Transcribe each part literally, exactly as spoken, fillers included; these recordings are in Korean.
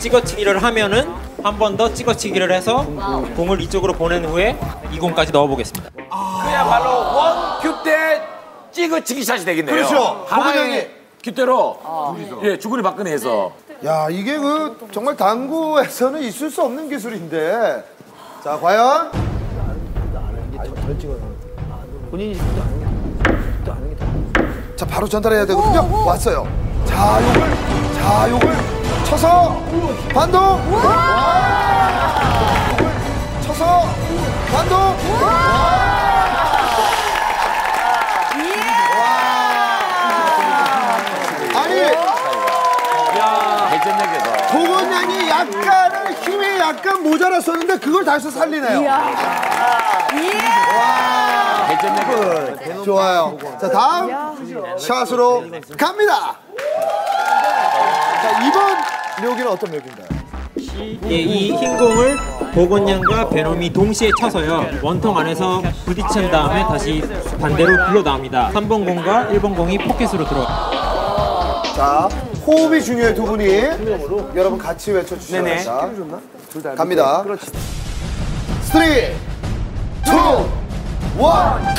찍어치기를 하면은 한 번 더 찍어치기를 해서 공을 이쪽으로 보낸 후에 이 공까지 넣어보겠습니다. 아 그야말로 원큐 때 찍어치기 샷이 되겠네요. 그렇죠. 하나의 큐대로 아, 네. 예, 주구리 박근혜에서. 네. 야 이게 그 정말 당구에서는 있을 수 없는 기술인데 자 과연 본인이 자 바로 전달해야 되거든요. 오, 오. 왔어요. 자 요걸 자 요걸. 쳐서 반동 와! 쳐서 반동 와! 와! 아니 야 도건 양이 약간은 힘이 약간 모자랐었는데 그걸 다시 살리네요. 와! 좋아요. 자 다음 샷으로 갑니다. 자 이번 묘기는 어떤 묘기인가요? 예, 이 흰공을 보건양과 베놈이 동시에 쳐서요 원통 안에서 부딪힌 다음에 다시 반대로 굴러 나옵니다. 삼 번 공과 일 번 공이 포켓으로 들어가. 자 호흡이 중요해 두 분이 여러분 같이 외쳐주셔야 합니다. 네네. 갑니다. 쓰리, 투, 일, 고! 와우!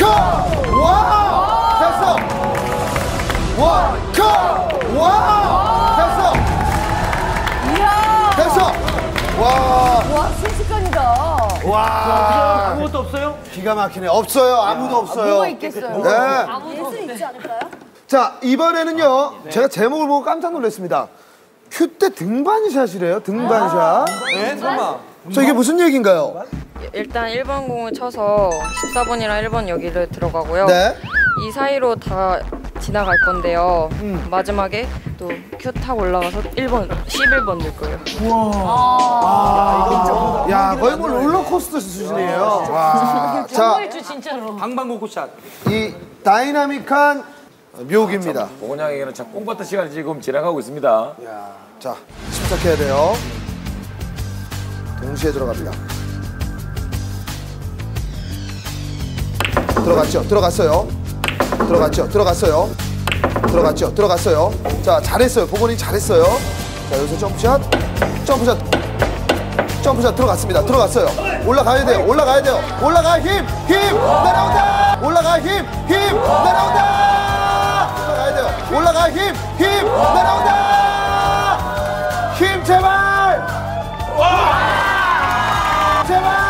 됐어! 와! 고! 와우! 됐어! 됐어! 와. 와, 순식간이다. 와. 아무것도 없어요? 기가 막히네. 없어요. 아무도 없어요. 뭐가 있겠어요? 네. 아무도 없네. 있지 않을까요? 자, 이번에는요. 네. 제가 제목을 보고 깜짝 놀랐습니다. 큐대 등반샷이래요. 등반샷. 아, 네, 정말. 저 이게 무슨 얘기인가요? 일단 일 번 공을 쳐서 십사 번이랑 일 번 여기를 들어가고요. 네. 이 사이로 다 지나갈 건데요. 음. 마지막에 또 큐 타고 올라가서 일 번, 십일 번 될 거예요. 우와. 아, 아, 야, 야, 야 거의 뭐 롤러코스터 수준이에요. 아, 와. 자, 진짜로. 방방곡곡샷. 이 다이나믹한 묘기입니다. 아, 보건양에게는 참 꽁받던 시간이 지금 지나가고 있습니다. 야. 자, 침착해야 돼요. 동시에 들어갑니다. 들어갔죠? 들어갔어요. 들어갔죠? 들어갔어요. 들어갔죠? 들어갔어요. 자, 잘했어요. 보건이 잘했어요. 자, 여기서 점프샷. 점프샷. 점프샷 들어갔습니다. 들어갔어요. 올라가야 돼요. 올라가야 돼요. 올라가 힘! 힘! 날아온다! 올라가 힘! 힘! 날아온다! 올라가야 돼요. 올라가 힘! 힘! 날아온다! 힘 제발! 제발!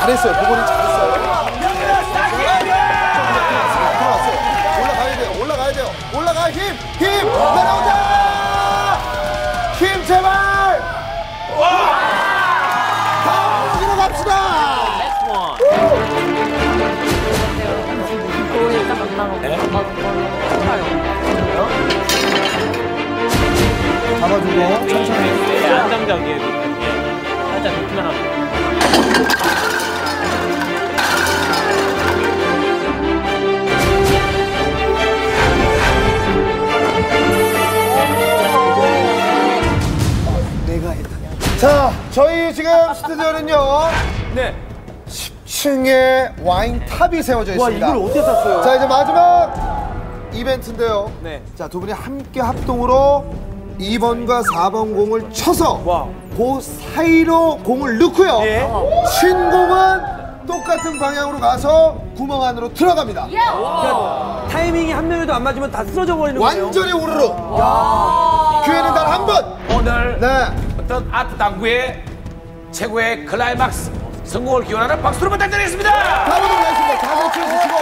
잘했어요. 보건이 잘했어요. 들어갔어요. 올라가야 돼요. 올라가야 돼요. 올라가 힘! 힘! 날아온다! 힘 제발! 다음 공으로 갑시다! 보건이 일단 만나고 잡아주고 천천히 안정적이에요. 살짝 높이만 하고 자, 저희 지금 스튜디오는요. 네. 십 층에 와인탑이 세워져 있습니다. 와, 이걸 어떻게 샀어요? 자, 이제 마지막 이벤트인데요. 네. 자, 두 분이 함께 합동으로 이 번과 사 번 공을 쳐서 와. 그 사이로 공을 넣고요. 네. 신공은 똑같은 방향으로 가서 구멍 안으로 들어갑니다. 그러니까 타이밍이 한 명이라도 안 맞으면 다 쓰러져 버리는 거예요. 완전히 우르르. 기회는 단 한 번. 오늘. 네. 아트 당구의 최고의 클라이막스 성공을 기원하는 박수로 부탁드리겠습니다. 다음으로 가겠습니다. 다들 주시고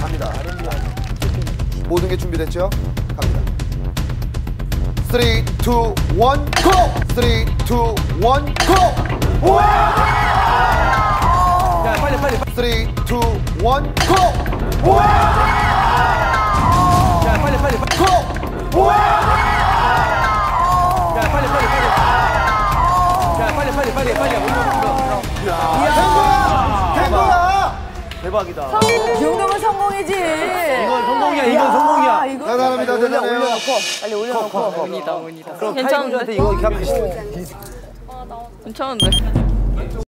갑니다. 모든 게 준비됐죠? 갑니다. 쓰리, 투, 일, 고! 쓰리, 투, 일, 고! 와! 야, 빨리 빨리 쓰리, 투, 일, 고! 와! 야, 빨리 빨리 고! 와! 빨리 빨리 빨리 빨리. 야, 탱구야! 탱구야! 대박. 대박이다. 이 정도면 성공이지. 이건 성공이야, 이건 성공이야. 이거 대단합니다, 대단해요. 올려놓고, 빨리 올려놓고. 온이다, 온이다. 그럼 타이거즈한테 이거 이렇게 하면 되시죠. 괜찮은데.